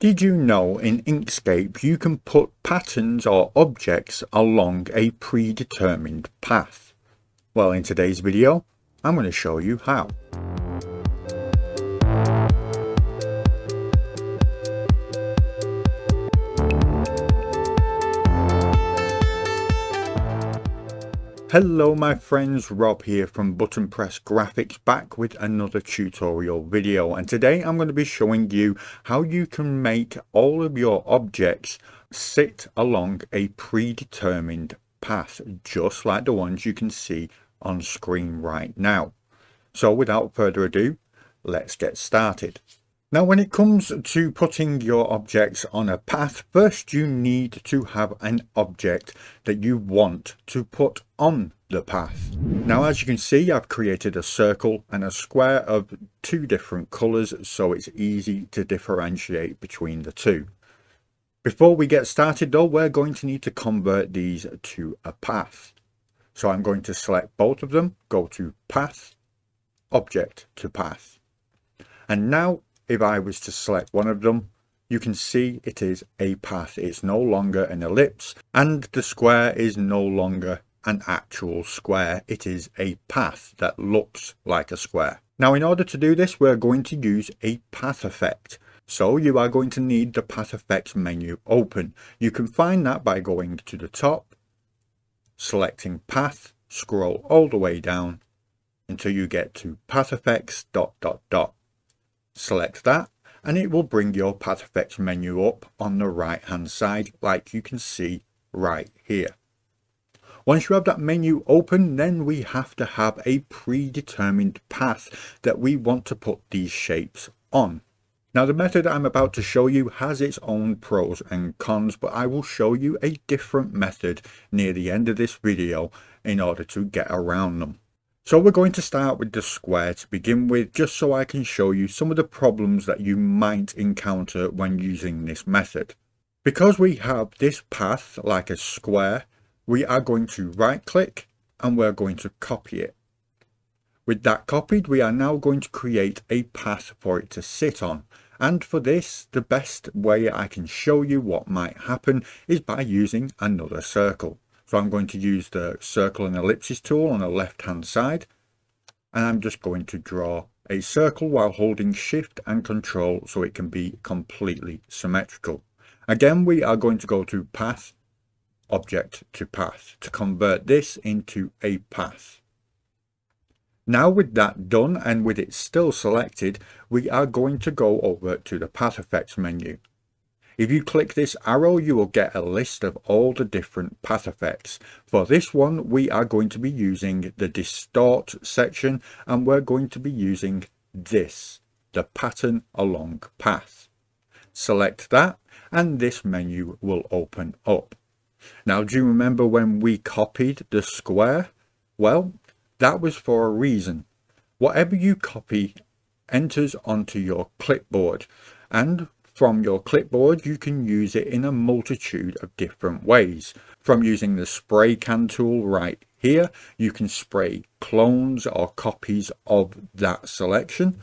Did you know in Inkscape you can put patterns or objects along a predetermined path? Well, in today's video, I'm going to show you how. Hello my friends, Rob here from Button Press Graphics, back with another tutorial video, and today I'm going to be showing you how you can make all of your objects sit along a predetermined path, just like the ones you can see on screen right now. So without further ado, let's get started. Now, when it comes to putting your objects on a path, first you need to have an object that you want to put on the path. Now, as you can see, I've created a circle and a square of two different colours, so it's easy to differentiate between the two. Before we get started though, we're going to need to convert these to a path. So I'm going to select both of them, go to Path, Object to Path, and now if I was to select one of them, you can see it is a path. It's no longer an ellipse, and the square is no longer an actual square. It is a path that looks like a square. Now, in order to do this, we're going to use a path effect. So you are going to need the path effects menu open. You can find that by going to the top, selecting path, scroll all the way down until you get to path effects ... Select that, and it will bring your path effects menu up on the right hand side, like you can see right here. Once you have that menu open, then we have to have a predetermined path that we want to put these shapes on. Now, the method I'm about to show you has its own pros and cons, but I will show you a different method near the end of this video in order to get around them. So we're going to start with the square to begin with, just so I can show you some of the problems that you might encounter when using this method. Because we have this path like a square, we are going to right click and we're going to copy it. With that copied, we are now going to create a path for it to sit on. And for this, the best way I can show you what might happen is by using another circle. So I'm going to use the circle and ellipses tool on the left hand side, and I'm just going to draw a circle while holding shift and control so it can be completely symmetrical. Again, we are going to go to path, object to path to convert this into a path. Now with that done and with it still selected, we are going to go over to the path effects menu. If you click this arrow, you will get a list of all the different path effects. For this one, we are going to be using the distort section, and we're going to be using this, the pattern along path. Select that, and this menu will open up. Now, do you remember when we copied the square? Well, that was for a reason. Whatever you copy enters onto your clipboard, and from your clipboard, you can use it in a multitude of different ways. From using the spray can tool right here, you can spray clones or copies of that selection.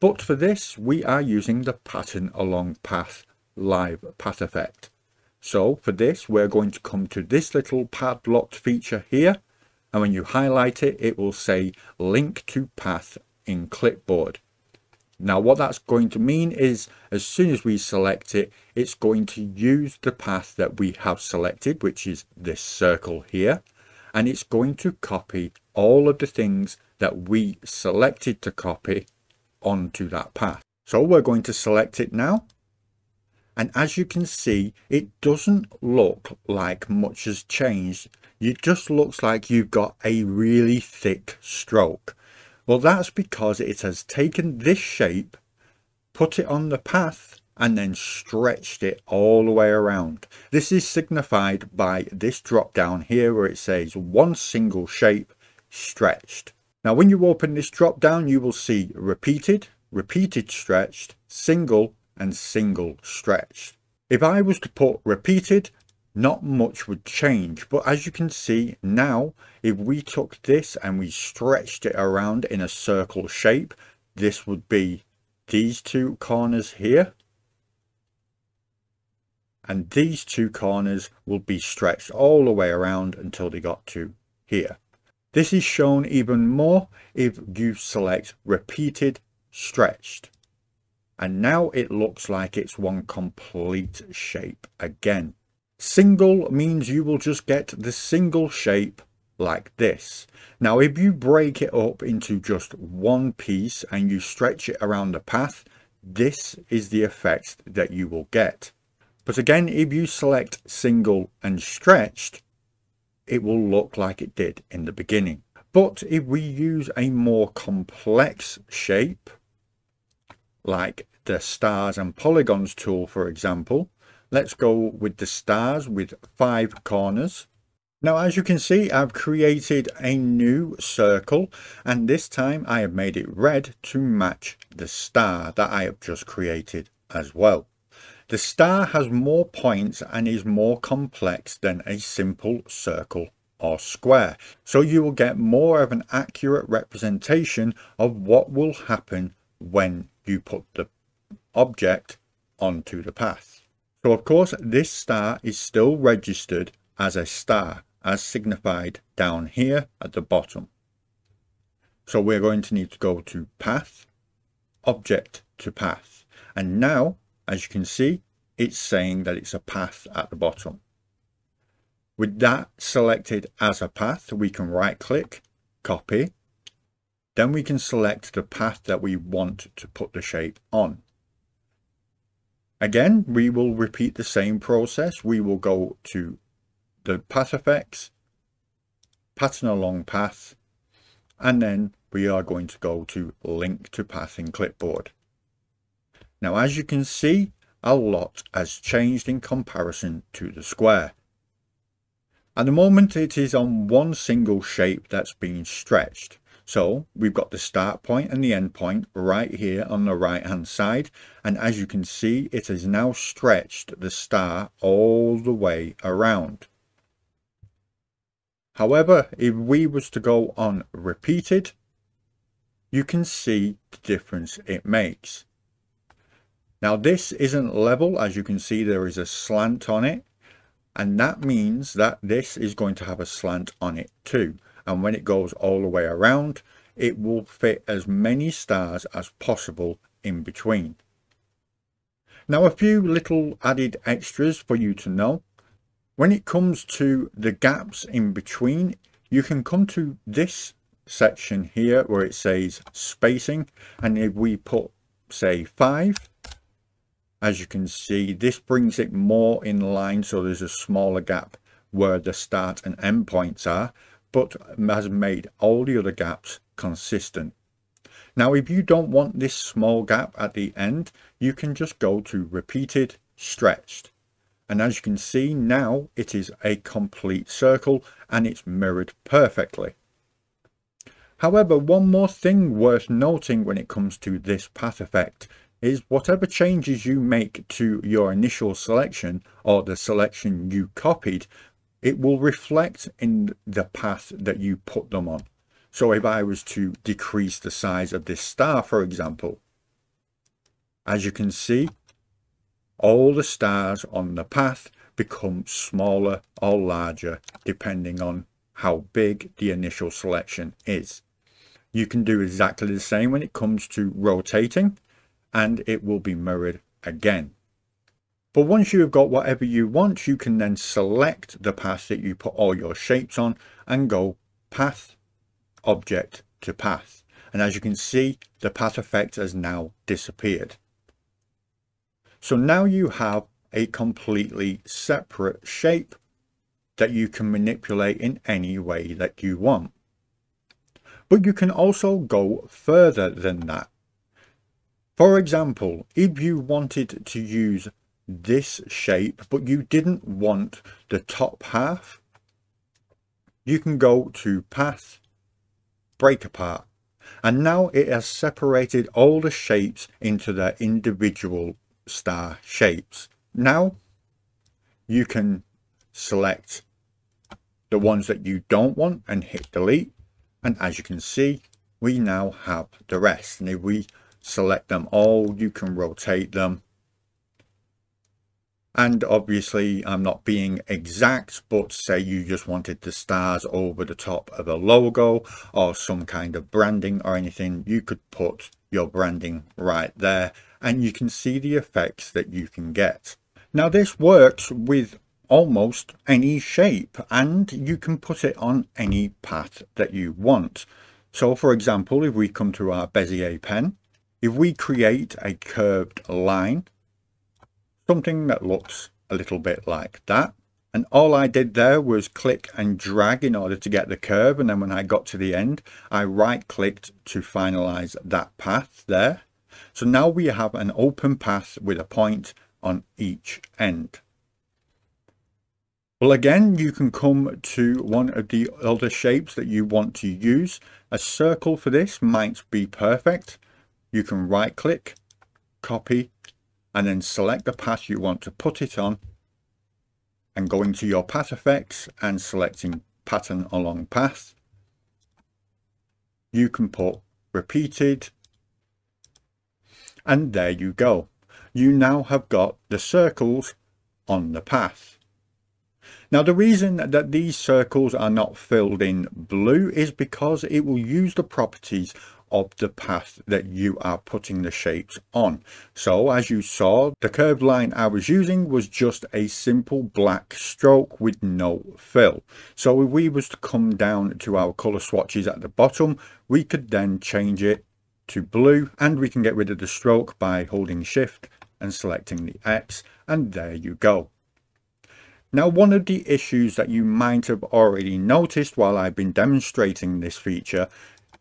But for this, we are using the pattern along path live path effect. So for this, we're going to come to this little padlocked feature here. And when you highlight it, it will say link to path in clipboard. Now what that's going to mean is as soon as we select it, it's going to use the path that we have selected, which is this circle here, and it's going to copy all of the things that we selected to copy onto that path. So we're going to select it now, and as you can see, it doesn't look like much has changed. It just looks like you've got a really thick stroke. Well, that's because it has taken this shape, put it on the path, and then stretched it all the way around. This is signified by this drop down here where it says one single shape stretched. Now, when you open this drop down, you will see repeated, repeated stretched, single, and single stretched. If I was to put repeated, not much would change, but as you can see now, if we took this and we stretched it around in a circle shape, this would be these two corners here and these two corners will be stretched all the way around until they got to here. This is shown even more if you select repeated stretched, and now it looks like it's one complete shape again. Single means you will just get the single shape like this. Now if you break it up into just one piece and you stretch it around the path, this is the effect that you will get. But again, if you select single and stretched, it will look like it did in the beginning. But if we use a more complex shape, like the stars and polygons tool, for example, let's go with the stars with 5 corners. Now, as you can see, I've created a new circle, and this time I have made it red to match the star that I have just created as well. The star has more points and is more complex than a simple circle or square, so you will get more of an accurate representation of what will happen when you put the object onto the path. So of course, this star is still registered as a star, as signified down here at the bottom. So we're going to need to go to Path, Object to Path, and now, as you can see, it's saying that it's a path at the bottom. With that selected as a path, we can right click, copy, then we can select the path that we want to put the shape on. Again, we will repeat the same process. We will go to the Path Effects, Pattern Along Path, and then we are going to go to Link to Path in Clipboard. Now, as you can see, a lot has changed in comparison to the square. At the moment, it is on one single shape that's being stretched. So we've got the start point and the end point right here on the right hand side. And as you can see, it has now stretched the star all the way around. However, if we was to go on repeated, you can see the difference it makes. Now this isn't level, as you can see there is a slant on it, and that means that this is going to have a slant on it too, and when it goes all the way around it will fit as many stars as possible in between. Now a few little added extras for you to know. When it comes to the gaps in between, you can come to this section here where it says spacing, and if we put say 5, as you can see, this brings it more in line, so there's a smaller gap where the start and end points are, but has made all the other gaps consistent. Now, if you don't want this small gap at the end, you can just go to repeated stretched. And as you can see now, it is a complete circle and it's mirrored perfectly. However, one more thing worth noting when it comes to this path effect is whatever changes you make to your initial selection or the selection you copied, it will reflect in the path that you put them on. So if I was to decrease the size of this star, for example, as you can see, all the stars on the path become smaller or larger depending on how big the initial selection is. You can do exactly the same when it comes to rotating, and it will be mirrored again. But once you have got whatever you want, you can then select the path that you put all your shapes on and go Path, Object to Path. And as you can see, the path effect has now disappeared. So now you have a completely separate shape that you can manipulate in any way that you want. But you can also go further than that. For example, if you wanted to use this shape, but you didn't want the top half, you can go to Path, Break Apart. And now it has separated all the shapes into their individual star shapes. Now you can select the ones that you don't want and hit delete. And as you can see, we now have the rest. And if we select them all, you can rotate them And obviously I'm not being exact, but say you just wanted the stars over the top of a logo or some kind of branding or anything, you could put your branding right there and you can see the effects that you can get. Now this works with almost any shape and you can put it on any path that you want. So for example, if we come to our Bezier pen, if we create a curved line, something that looks a little bit like that. And all I did there was click and drag in order to get the curve. And then when I got to the end, I right clicked to finalize that path there. So now we have an open path with a point on each end. Well, again, you can come to one of the other shapes that you want to use. A circle for this might be perfect. You can right click, copy, and then select the path you want to put it on and going to your path effects and selecting Pattern Along Path. You can put repeated and there you go. You now have got the circles on the path. Now the reason that these circles are not filled in blue is because it will use the properties of the path that you are putting the shapes on. So as you saw, the curved line I was using was just a simple black stroke with no fill. So if we was to come down to our color swatches at the bottom, we could then change it to blue and we can get rid of the stroke by holding shift and selecting the X, and there you go. Now, one of the issues that you might have already noticed while I've been demonstrating this feature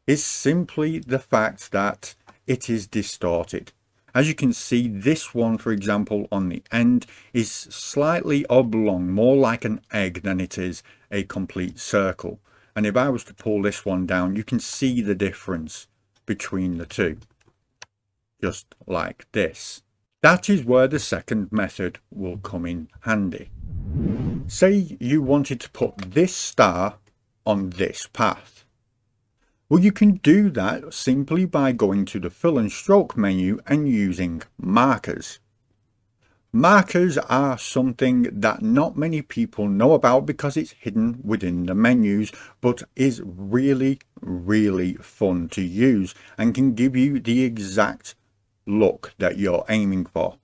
is simply the fact that it is distorted. As you can see, this one, for example, on the end is slightly oblong, more like an egg than it is a complete circle. And if I was to pull this one down, you can see the difference between the two, just like this. That is where the second method will come in handy. Say you wanted to put this star on this path. Well, you can do that simply by going to the Fill and Stroke menu and using markers. Markers are something that not many people know about because it's hidden within the menus, but is really, really fun to use and can give you the exact look that you're aiming for.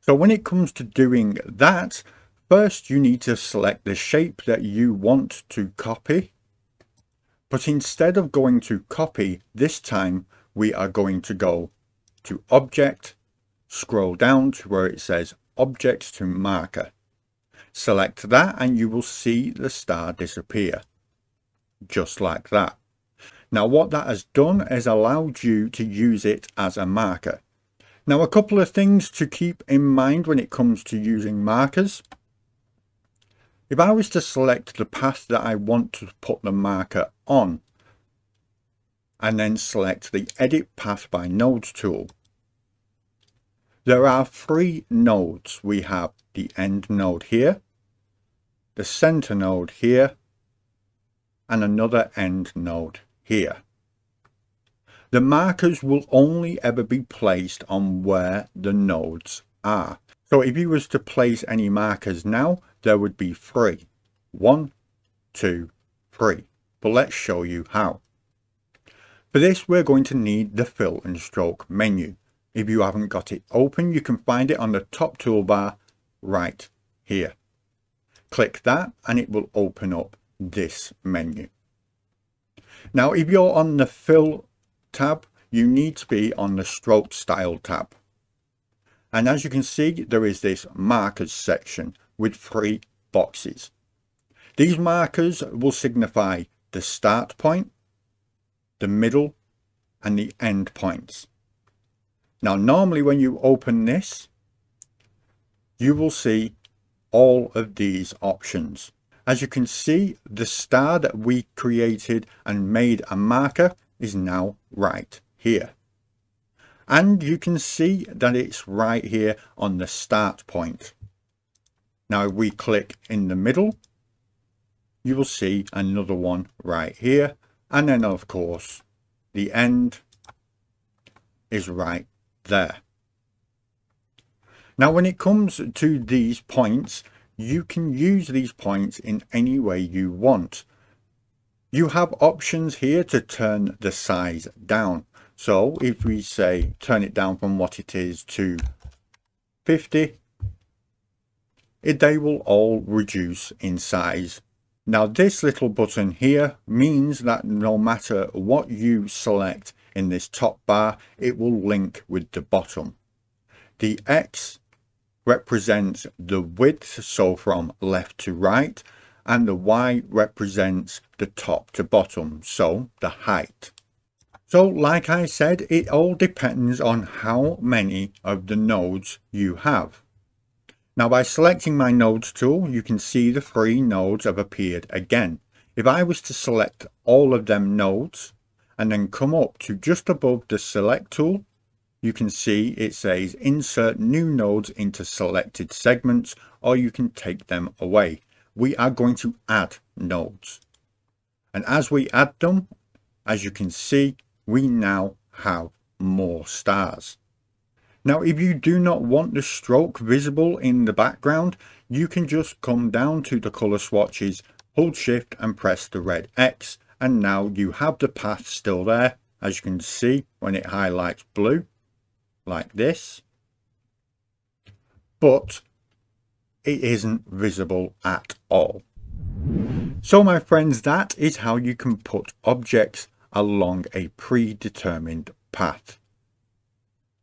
So when it comes to doing that, first you need to select the shape that you want to copy. But instead of going to copy, this time we are going to go to object, scroll down to where it says objects to marker. Select that and you will see the star disappear, just like that. Now what that has done is allowed you to use it as a marker. Now a couple of things to keep in mind when it comes to using markers. If I was to select the path that I want to put the marker on and then select the Edit Path by Nodes tool, there are three nodes. We have the end node here, the center node here, and another end node here. The markers will only ever be placed on where the nodes are. So if you was to place any markers now, there would be three. 1, 2, 3. But let's show you how. For this, we're going to need the Fill and Stroke menu. If you haven't got it open, you can find it on the top toolbar right here. Click that and it will open up this menu. Now, if you're on the Fill tab, you need to be on the Stroke Style tab. And as you can see, there is this markers section with three boxes. These markers will signify the start point, the middle, and the end points. Now, normally when you open this, you will see all of these options. As you can see, the star that we created and made a marker is now right here. And you can see that it's right here on the start point. Now if we click in the middle, you will see another one right here. And then of course, the end is right there. Now when it comes to these points, you can use these points in any way you want. You have options here to turn the size down. So if we say turn it down from what it is to 50, they will all reduce in size. Now this little button here means that no matter what you select in this top bar, it will link with the bottom. The X represents the width, so from left to right, and the Y represents the top to bottom, so the height. So like I said, it all depends on how many of the nodes you have. Now by selecting my nodes tool, you can see the three nodes have appeared again. If I was to select all of them nodes and then come up to just above the select tool, you can see it says insert new nodes into selected segments, or you can take them away. We are going to add nodes. And as we add them, as you can see, we now have more stars. Now, if you do not want the stroke visible in the background, you can just come down to the color swatches, hold shift and press the red X, and now you have the path still there, as you can see when it highlights blue, like this, but it isn't visible at all. So my friends, that is how you can put objects along a predetermined path.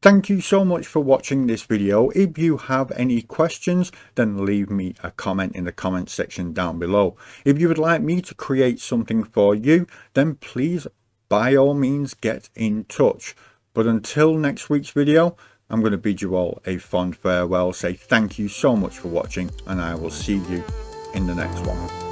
Thank you so much for watching this video. If you have any questions, then leave me a comment in the comment section down below. If you would like me to create something for you, then please, by all means, get in touch. But until next week's video, I'm going to bid you all a fond farewell, say thank you so much for watching, and I will see you in the next one.